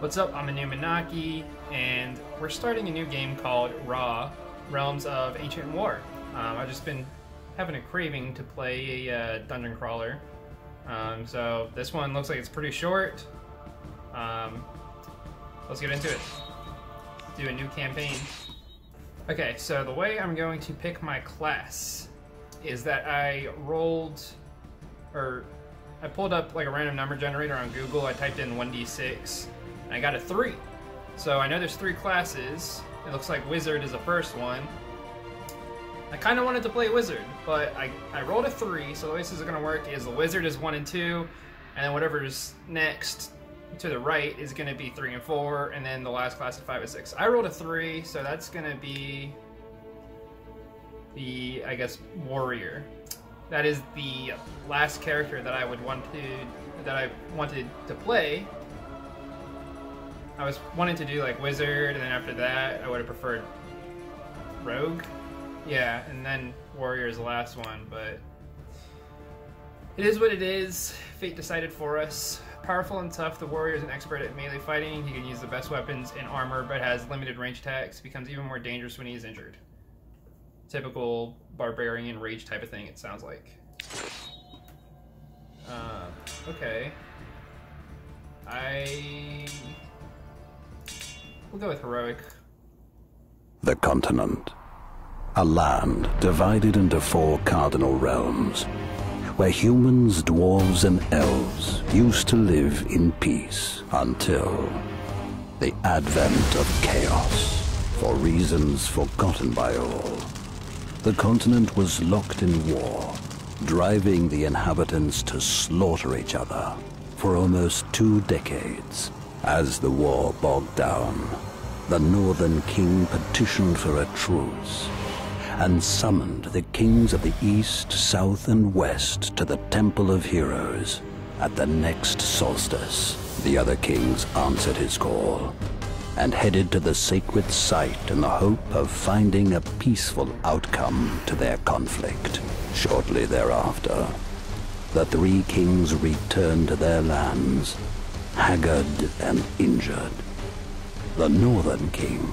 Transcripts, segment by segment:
What's up? I'm aPneumannaki, and we're starting a new game called Raw Realms of Ancient War. I've just been having a craving to play a dungeon crawler, so this one looks like it's pretty short. Let's get into it. Let's do a new campaign. Okay, so the way I'm going to pick my class is that I pulled up like a random number generator on Google. I typed in 1d6 and I got a 3. So I know there's 3 classes. It looks like Wizard is the first one. I kind of wanted to play Wizard, but I rolled a 3, so the way this is going to work is the Wizard is 1 and 2, and then whatever's next to the right is going to be 3 and 4, and then the last class is 5 and 6. I rolled a 3, so that's going to be the, I guess, Warrior. That is the last character that I wanted to play. I was wanting to do like Wizard, and then after that I would have preferred Rogue. Yeah, and then Warrior is the last one, but it is what it is. Fate decided for us. Powerful and tough, the Warrior is an expert at melee fighting. He can use the best weapons and armor, but has limited range attacks. Becomes even more dangerous when he is injured. Typical barbarian rage type of thing, it sounds like. Okay. We'll go with heroic. The continent. A land divided into 4 cardinal realms, where humans, dwarves, and elves used to live in peace until the advent of chaos, for reasons forgotten by all. The continent was locked in war, driving the inhabitants to slaughter each other for almost 2 decades. As the war bogged down, the northern king petitioned for a truce and summoned the kings of the east, south, and west to the Temple of Heroes at the next solstice. The other kings answered his call and headed to the sacred site in the hope of finding a peaceful outcome to their conflict. Shortly thereafter, the 3 kings returned to their lands, haggard and injured. The northern king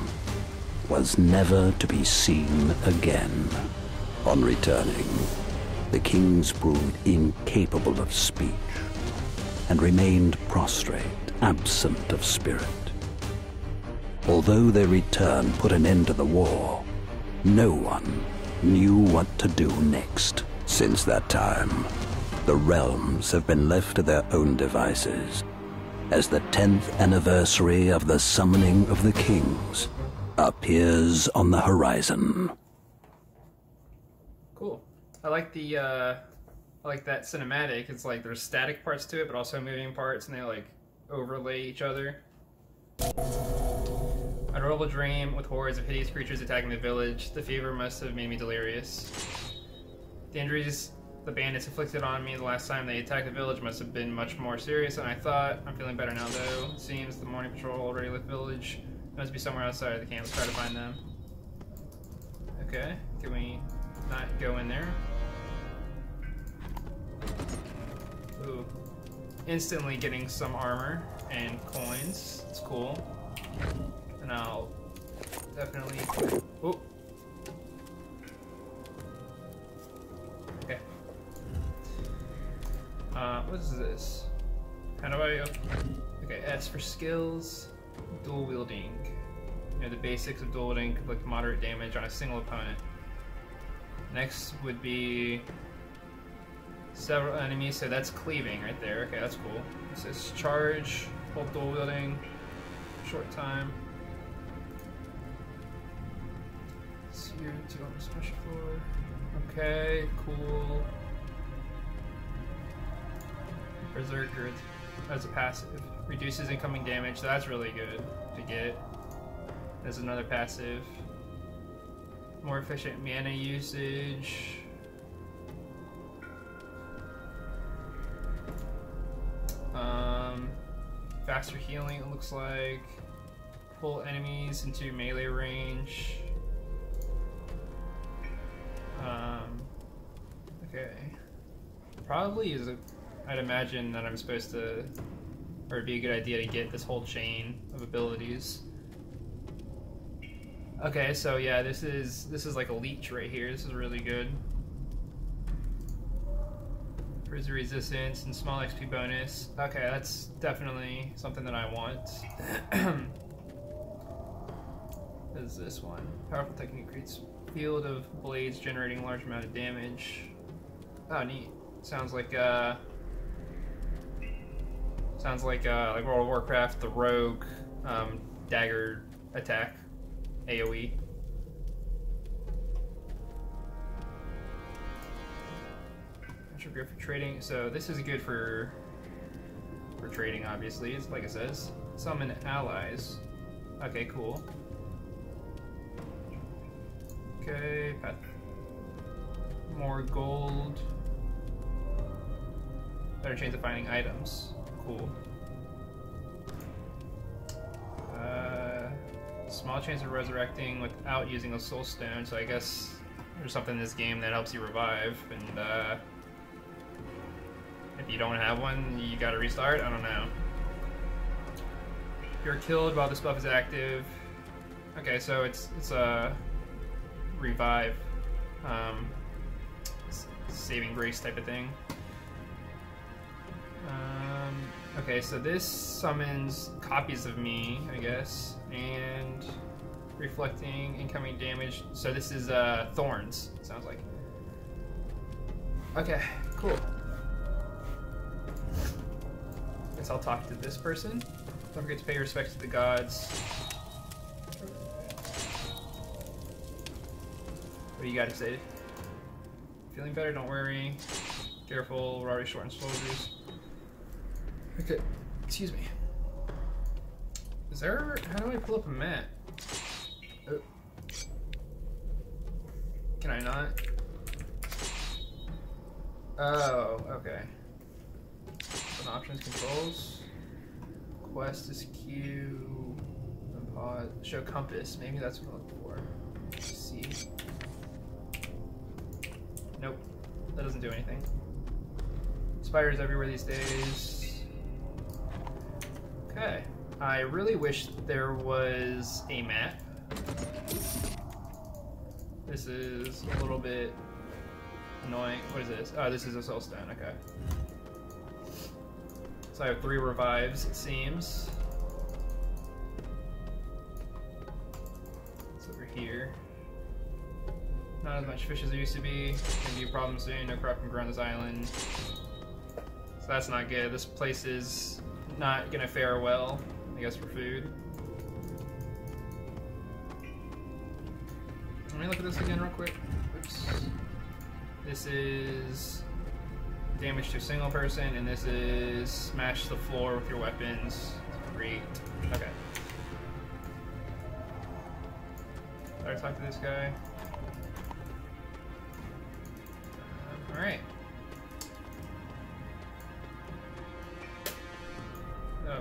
was never to be seen again. On returning, the kings proved incapable of speech and remained prostrate, absent of spirit. Although their return put an end to the war, no one knew what to do next. Since that time, the realms have been left to their own devices, as the 10th anniversary of the summoning of the kings appears on the horizon. Cool. I like the, I like that cinematic. It's like there's static parts to it, but also moving parts, and they like overlay each other. I rolled a dream with hordes of hideous creatures attacking the village. The fever must have made me delirious. The injuries the bandits inflicted on me the last time they attacked the village must have been much more serious than I thought. I'm feeling better now, though. It seems the morning patrol already left the village. It must be somewhere outside of the camp. Let's try to find them. Okay, can we not go in there? Ooh. Instantly getting some armor and coins. It's cool. And I'll definitely... Ooh. Okay. What is this? How do I... Okay, S for skills. Dual wielding. You know, the basics of dual wielding could inflict moderate damage on a single opponent. Next would be... several enemies, so that's cleaving right there. Okay, that's cool. It says charge, hold dual wielding, short time. Okay, cool. Berserker as a passive. Reduces incoming damage, so that's really good to get. There's another passive. More efficient mana usage. Faster healing, it looks like. Pull enemies into melee range. Okay. Probably I'd imagine that I'm supposed to or it'd be a good idea to get this whole chain of abilities. Okay, so yeah, this is like a leech right here. This is really good. Freeze resistance and small XP bonus. Okay, that's definitely something that I want. Is this one. Powerful technique creates field of blades generating large amount of damage. Oh, neat. Sounds like World of Warcraft, the rogue dagger attack, AoE. That's good for trading. So this is good for trading, obviously. It's like it says, summon allies. Okay, cool. Okay, path. More gold. Better chance of finding items. Cool. Small chance of resurrecting without using a soul stone, so I guess there's something in this game that helps you revive, and if you don't have one, you gotta restart? I don't know. You're killed while this buff is active. Okay, so it's a revive, saving grace type of thing. Okay, so this summons copies of me, I guess, and reflecting incoming damage. So this is thorns, it sounds like. Okay, cool. Guess I'll talk to this person. Don't forget to pay respects to the gods. What do you got to say? Feeling better? Don't worry. Careful, we're already short on soldiers. Okay, excuse me. Is there, how do I pull up a map? Oh. Can I not? Oh, okay. Open options, controls. Quest is Q. And pause. Show compass, maybe that's what I'm looking for. C. Nope, that doesn't do anything. Spiders everywhere these days. Okay, I really wish there was a map. This is a little bit annoying. What is this? Oh, this is a soul stone, okay. So I have 3 revives, it seems. It's over here. Not as much fish as there used to be. Gonna be a problem soon, no crop can grow on this island. So that's not good. This place is not gonna fare well, I guess, for food. Let me look at this again real quick. Oops. This is damage to a single person, and this is smash the floor with your weapons. Great. Okay. Better talk to this guy. Alright.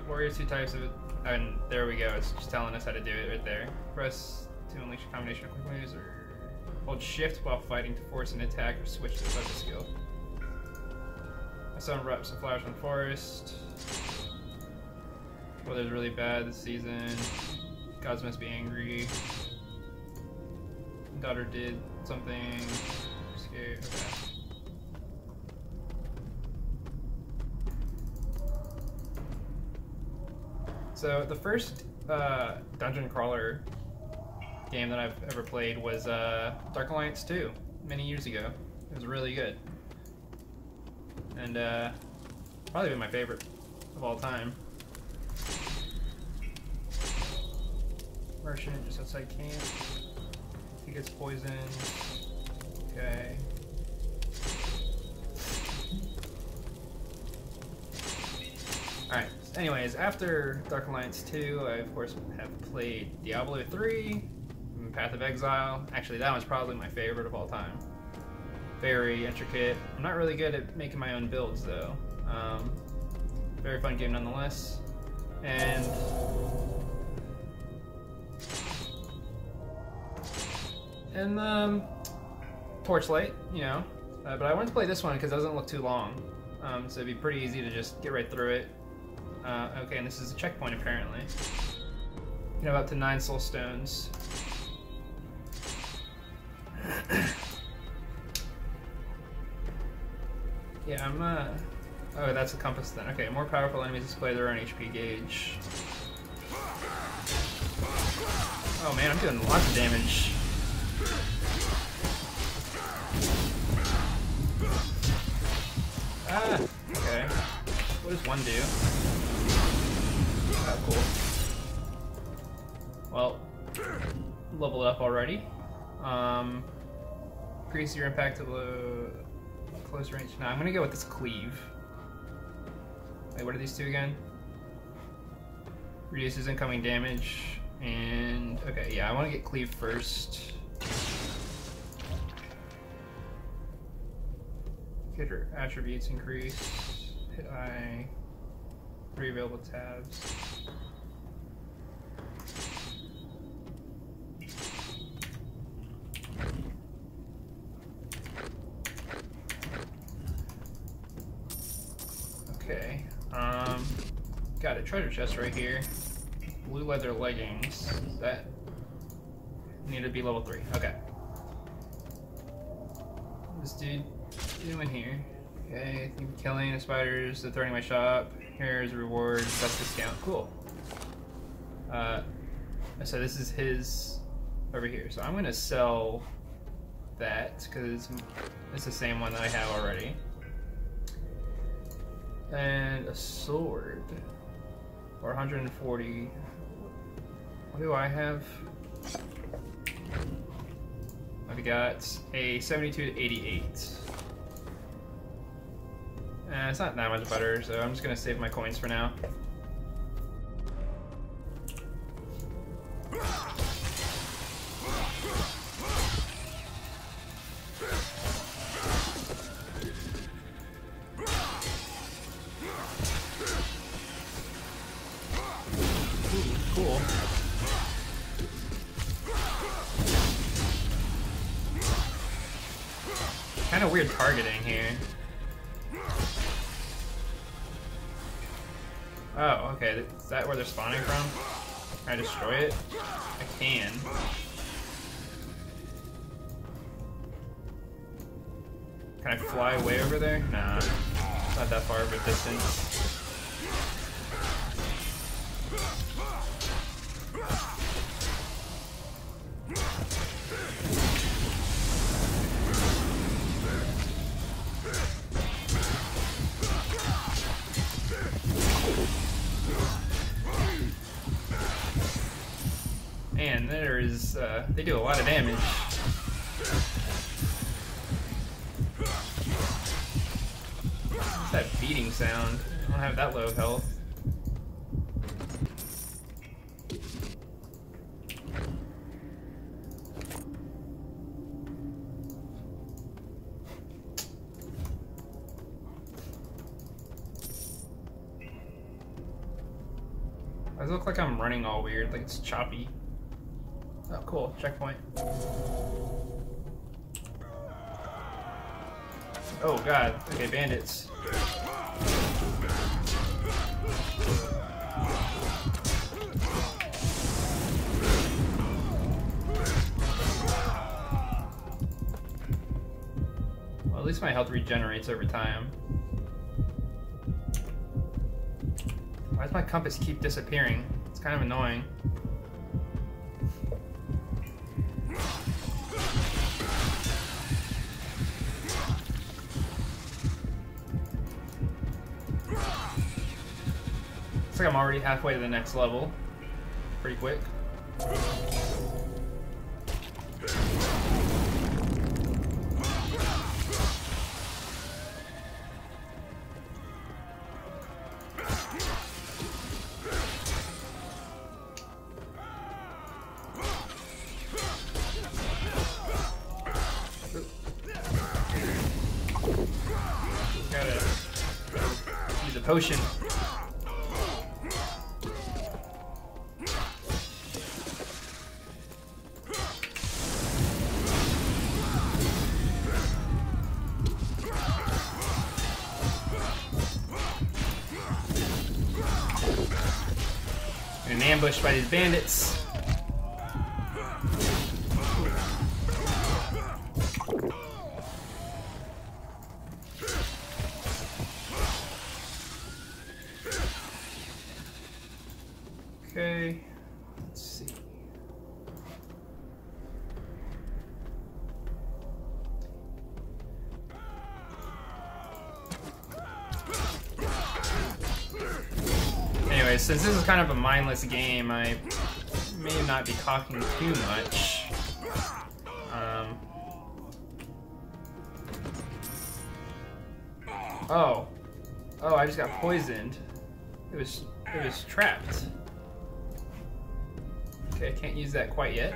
Warriors, 2 types of it, and there we go, it's just telling us how to do it right there. Press to unleash a combination of quick moves, or hold shift while fighting to force an attack or switch to the weapon skill. I summon reps and flowers from the forest. Weather's really bad this season. Gods must be angry. Daughter did something. I'm scared. Okay. So the first dungeon crawler game that I've ever played was Dark Alliance 2 many years ago. It was really good, and probably been my favorite of all time. Merchant just outside camp. He gets poisoned. Okay. All right. Anyways, after Dark Alliance 2, I of course have played Diablo 3, and Path of Exile. Actually, that one's probably my favorite of all time. Very intricate. I'm not really good at making my own builds though. Very fun game nonetheless. And Torchlight, you know. But I wanted to play this one because it doesn't look too long, so it'd be pretty easy to just get right through it. Okay, and this is a checkpoint apparently. You can have up to 9 soul stones. Yeah, I'm oh, that's a compass then. Okay, more powerful enemies display their own HP gauge. Oh man, I'm doing lots of damage. Ah, okay. What does one do? Oh, cool. Well, leveled up already. Increase your impact to the close range. Now I'm gonna go with this cleave. Wait, what are these two again? Reduces incoming damage, and okay, yeah, I want to get cleave first. Hit her attributes increase. Hit I. 3 available tabs. Okay. Got a treasure chest right here. Blue leather leggings. That need to be level 3. Okay. This dude. Doing here? Okay, I think killing the spiders, they're threatening my shop. Here's a reward, best discount. Cool. So this is his over here. So I'm gonna sell that because it's the same one that I have already. And a sword for 140. What do I have? I've got a 72 to 88. It's not that much better, so I'm just gonna save my coins for now. Cool. Kind of weird targeting here. Oh, okay. Is that where they're spawning from? Can I destroy it? I can. Can I fly way over there? Nah. It's not that far of a distance. They do a lot of damage. What's that beating sound? I don't have that low of health. I look like I'm running all weird, like it's choppy. Oh, cool. Checkpoint. Oh, God. Okay, bandits. Well, at least my health regenerates over time. Why does my compass keep disappearing? It's kind of annoying. I'm already halfway to the next level. Pretty quick. Gotta use a potion. and ambushed by these bandits. Okay, let's see. Anyway, since this is kind of a mindless game, I may not be talking too much. Oh, I just got poisoned. It was trapped. I can't use that quite yet.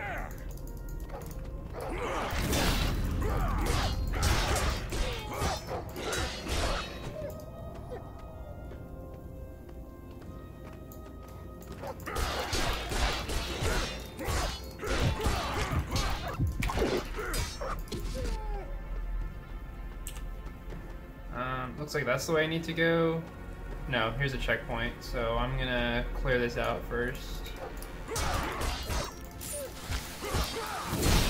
Looks like that's the way I need to go. No, here's a checkpoint, so I'm gonna clear this out first.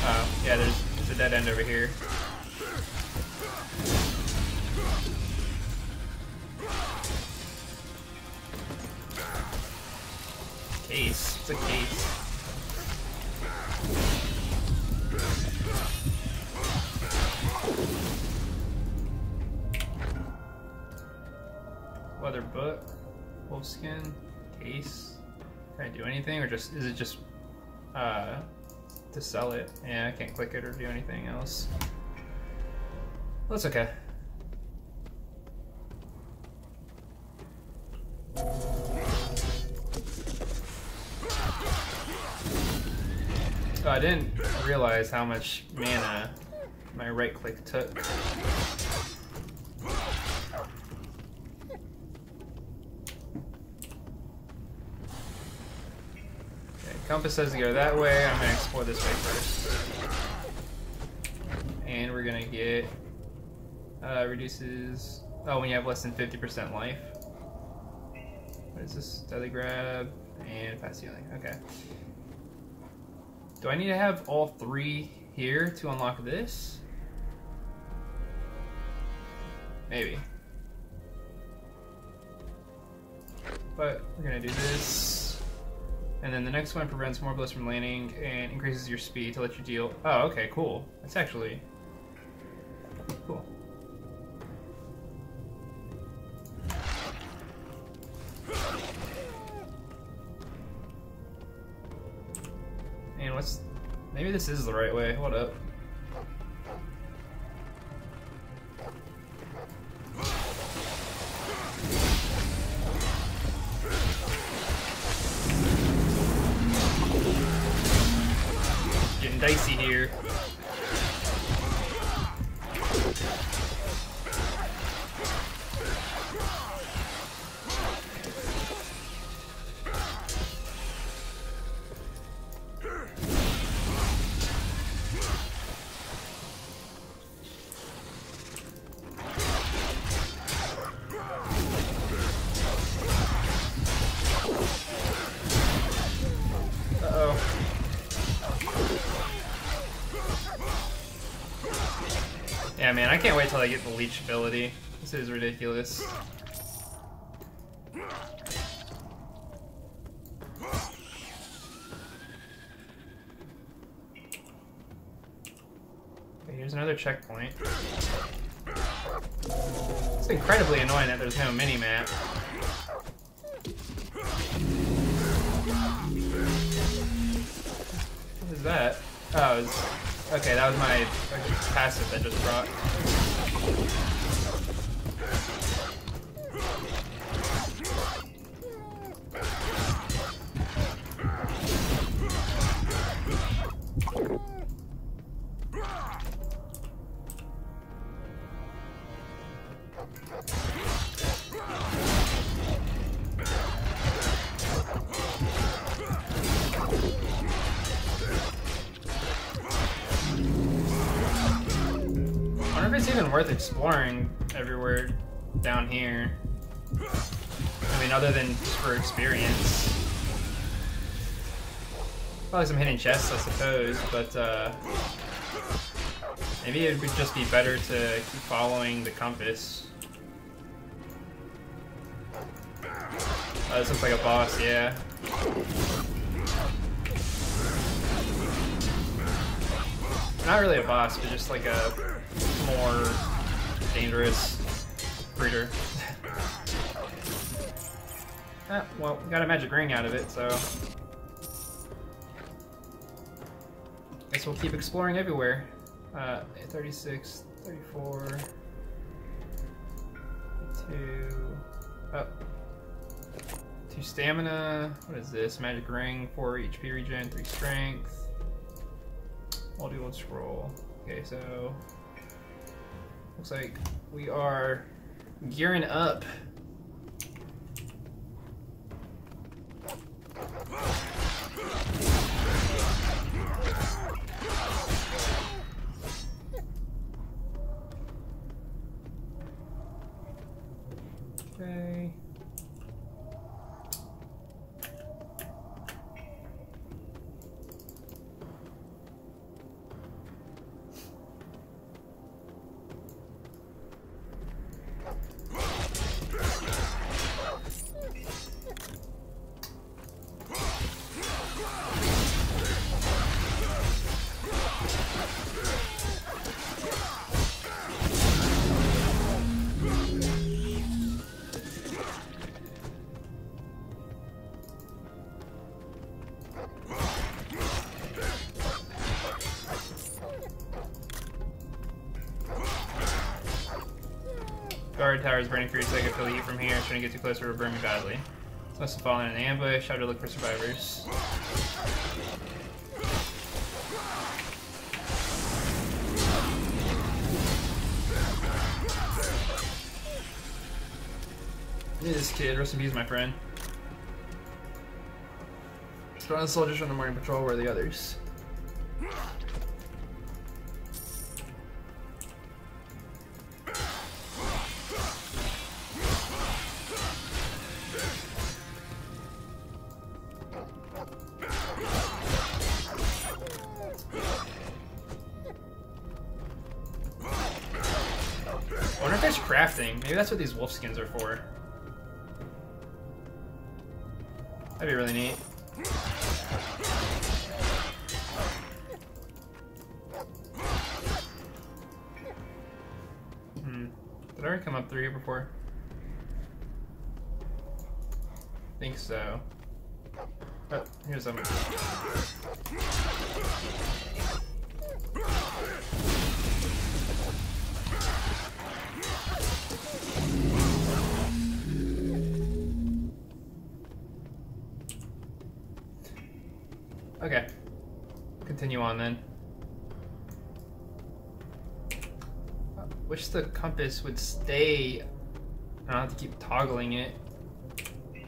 Oh, yeah, there's a dead end over here. Case. It's a case. Leather book. Wolf skin. Case. Can I do anything, or just, is it just, to sell it? Yeah, I can't click it or do anything else. That's okay. So I didn't realize how much mana my right click took. Compass says to go that way. I'm gonna explore this way first, and we're gonna get reduces. Oh, when you have less than 50% life. What is this? Deadly grab and fast healing. Okay. Do I need to have all three here to unlock this? Maybe. But we're gonna do this. And then the next one prevents more bullets from landing and increases your speed to let you deal. Oh, okay, cool. That's actually cool. And what's? Maybe this is the right way. Hold up. Dicey here. Yeah, man, I can't wait till I get the leech ability. This is ridiculous. Okay, here's another checkpoint. It's incredibly annoying that there's no mini-map. What is that? Oh, it's... Okay, that was my passive that just brought. Worth exploring everywhere down here. I mean, other than just for experience. Probably some hidden chests, I suppose, but maybe it would just be better to keep following the compass. Oh, this looks like a boss, yeah. Not really a boss, but just like a more dangerous breeder. Ah, well, we got a magic ring out of it, so... guess we'll keep exploring everywhere. 36, 34... 2... Up. 2 stamina... What is this? Magic ring, 4 HP regen, 3 strength... I'll do 1 scroll. Okay, so... looks like we are gearing up. Okay. Guard tower is burning for your second. Feel the heat from here. Shouldn't get too close or it'll burn me badly. Must have fallen in an ambush. How to look for survivors. Look at this kid. Rest in peace, my friend. Strong soldiers on the morning patrol. Where are the others? Maybe that's what these wolf skins are for. That'd be really neat. Hmm. Did I already come up through here before? I think so. Oh, here's something. Okay, continue on then. I wish the compass would stay. I don't have to keep toggling it. Do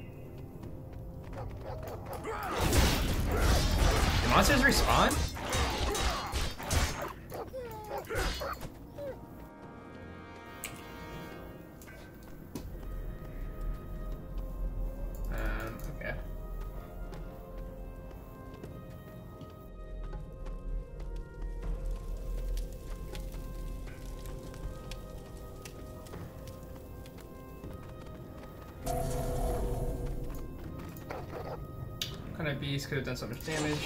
monsters respawn? Beast could have done so much damage.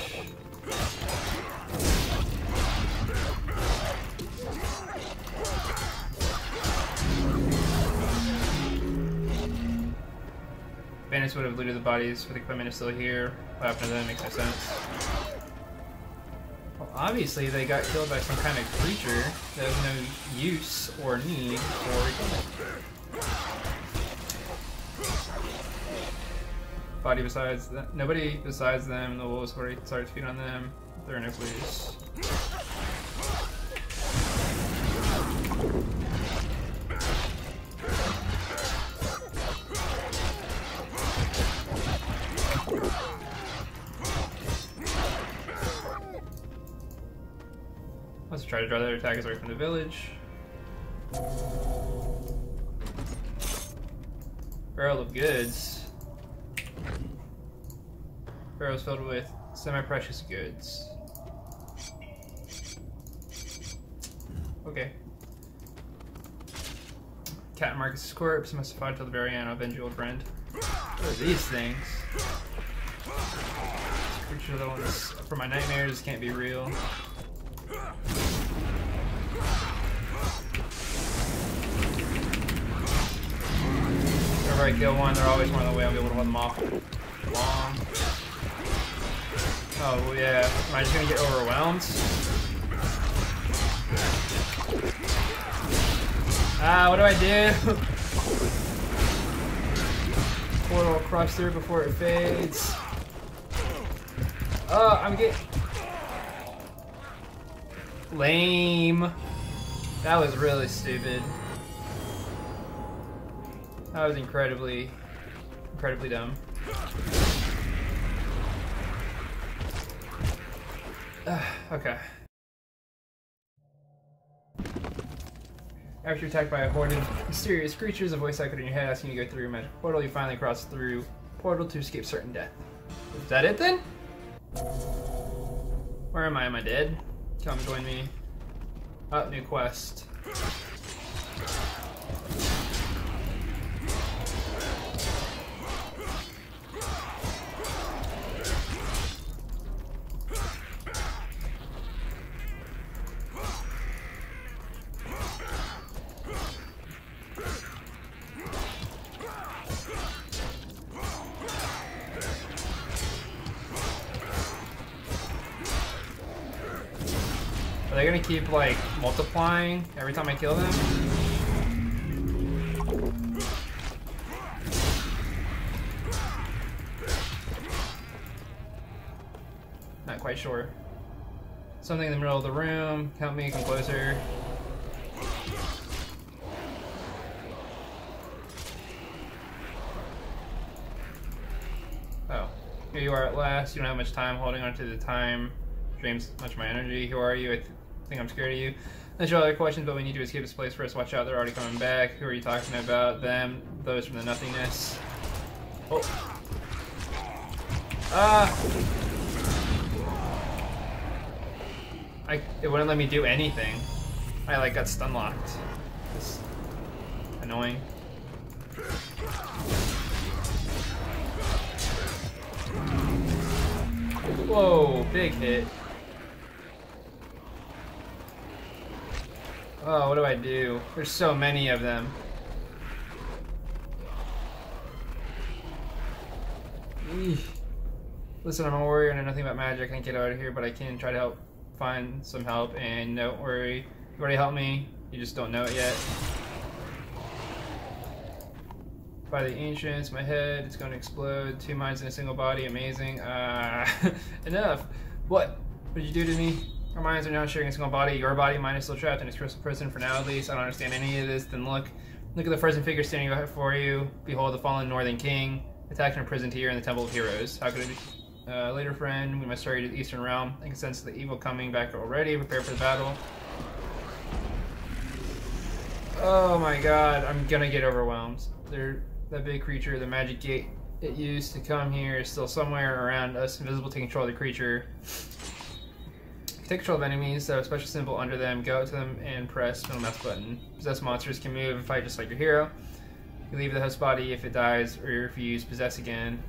Bandits would have looted the bodies, but the equipment is still here. What happened to them? Makes no sense. Well, obviously they got killed by some kind of creature that has no use or need for equipment. Body besides them. Nobody besides them. The wolves already started to feed on them. There are no clues. Let's try to draw their attackers away from the village. Barrel of goods. Barrels filled with Semi-precious goods. Okay. Cat and Marcus's corpse must have fought till the very end. I'll avenge your old friend. What are these things? These creature levels from my nightmares can't be real. Whenever I kill one, they're always one of the way I'll be able to hold them off long. Oh yeah, am I just gonna get overwhelmed? Ah, what do I do? Portal cross through before it fades. Oh, I'm getting... lame. That was really stupid. That was incredibly dumb. Okay. After you're attacked by a horde of mysterious creatures, a voice echoed in your head asking you to go through your magic portal. You finally cross through portal to escape certain death. Is that it then? Where am I? Am I dead? Come join me. Oh, new quest. Are they gonna keep like multiplying every time I kill them? Not quite sure. Something in the middle of the room. Help me, come closer. Oh, here you are at last. You don't have much time holding on to the time. Drains much of my energy. Who are you? I think I'm scared of you. That's your other questions, but we need to escape this place first. Watch out, they're already coming back. Who are you talking about? Them, those from the nothingness. Oh. It wouldn't let me do anything. I like got stun locked. It's annoying. Whoa, big hit. Oh, what do I do? There's so many of them. Eesh. Listen, I'm a warrior and I know nothing about magic. I can't get out of here, but I can try to help find some help, and don't worry. You already helped me. You just don't know it yet. By the ancients, my head, it's going to explode. Two minds in a single body, amazing. Enough. What did you do to me? Our minds are now sharing a single body. Your body, mine is still trapped in its crystal prison for now at least. I don't understand any of this. Then look at the frozen figure standing before you. Behold the fallen northern king, attacked and imprisoned here in the Temple of Heroes. How could it be? Later, friend, we must hurry to the eastern realm. I can sense the evil coming back already. Prepare for the battle. Oh my god, I'm gonna get overwhelmed. That big creature, the magic gate it used to come here, is still somewhere around us, invisible. Take control of the creature. Take control of enemies that have a special symbol under them. Go up to them and press the mouse button. Possessed monsters can move and fight just like your hero. You leave the host body if it dies, or if you use possess again.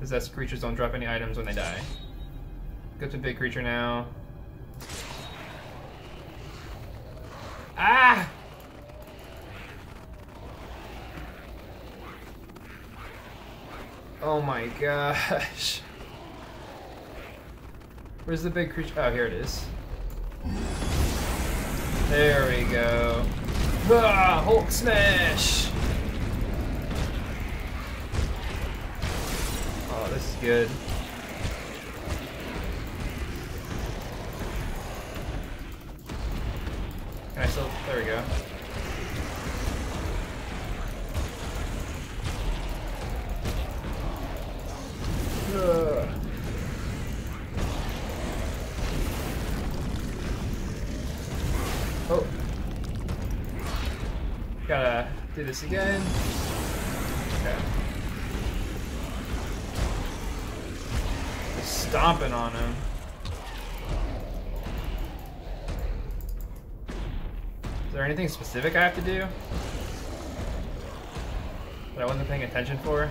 Possessed creatures don't drop any items when they die. Go to big creature now. Ah! Oh my gosh. Where's the big creature? Oh, here it is. There we go. Ah, Hulk smash! Oh, this is good. Can I still? There we go. Oh. Gotta do this again. Okay. stomping on him. Is there anything specific I have to do that I wasn't paying attention for?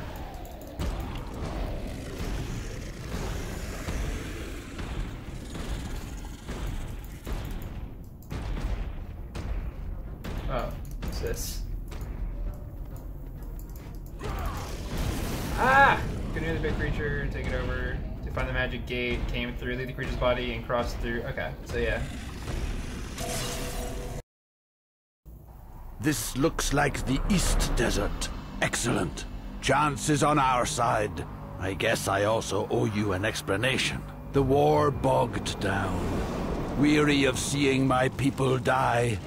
Oh, what's this? Ah! Couldn't do the big creature, take it over to find the magic gate, came through the creature's body and crossed through. Okay, so yeah. This looks like the East Desert. Excellent. Chance is on our side. I guess I also owe you an explanation. The war bogged down. Weary of seeing my people die,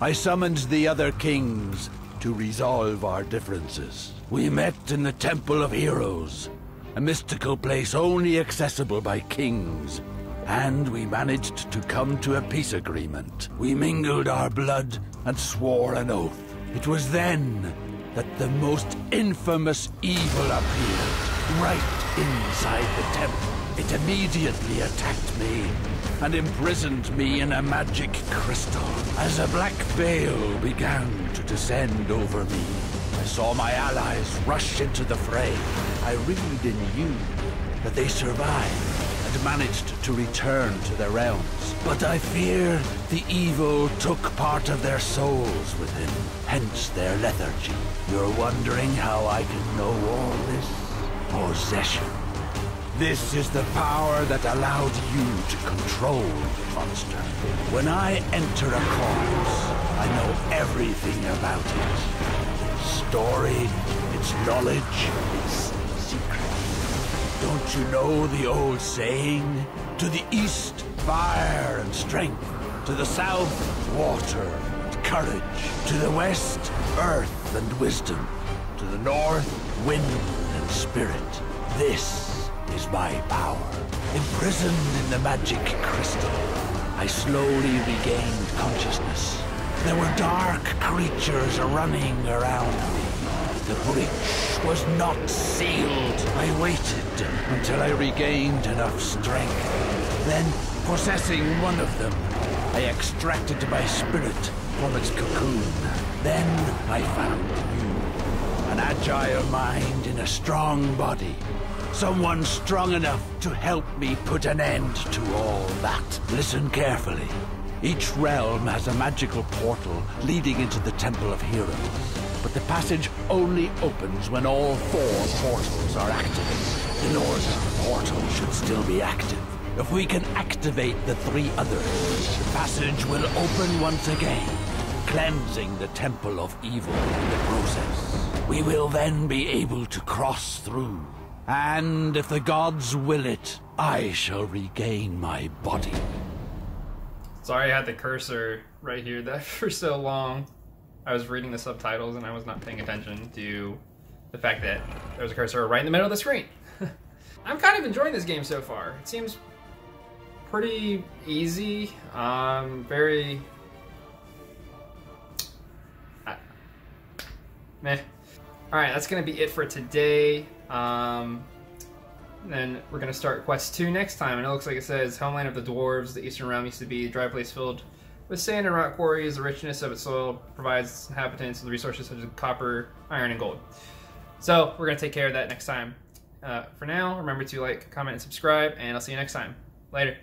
I summoned the other kings to resolve our differences. We met in the Temple of Heroes, a mystical place only accessible by kings, and we managed to come to a peace agreement. We mingled our blood and swore an oath. It was then that the most infamous evil appeared, right inside the temple. It immediately attacked me and imprisoned me in a magic crystal. As a black veil began to descend over me, I saw my allies rush into the fray. I read in you that they survived and managed to return to their realms. But I fear the evil took part of their souls within, hence their lethargy. You're wondering how I can know all this? Possession. This is the power that allowed you to control the monster. When I enter a corpse, I know everything about it. Story, its knowledge, its secret. Don't you know the old saying? To the east, fire and strength. To the south, water and courage. To the west, earth and wisdom. To the north, wind and spirit. This is my power. Imprisoned in the magic crystal, I slowly regained consciousness. There were dark creatures running around me. The breach was not sealed. I waited until I regained enough strength. Then, possessing one of them, I extracted my spirit from its cocoon. Then I found you. An agile mind in a strong body. Someone strong enough to help me put an end to all that. Listen carefully. Each realm has a magical portal leading into the Temple of Heroes, but the passage only opens when all four portals are active. The northern portal should still be active. If we can activate the three others, the passage will open once again, cleansing the Temple of Evil in the process. We will then be able to cross through, and if the gods will it, I shall regain my body. Sorry I had the cursor right here that for so long. I was reading the subtitles and I was not paying attention to the fact that there was a cursor right in the middle of the screen. I'm kind of enjoying this game so far. It seems pretty easy. Very... meh. Alright, that's going to be it for today. Then we're going to start Quest 2 next time, and it looks like it says, Homeland of the Dwarves, the eastern realm used to be a dry place filled with sand and rock quarries. The richness of its soil provides inhabitants with resources such as copper, iron, and gold. So we're going to take care of that next time. For now, remember to like, comment, and subscribe, and I'll see you next time. Later.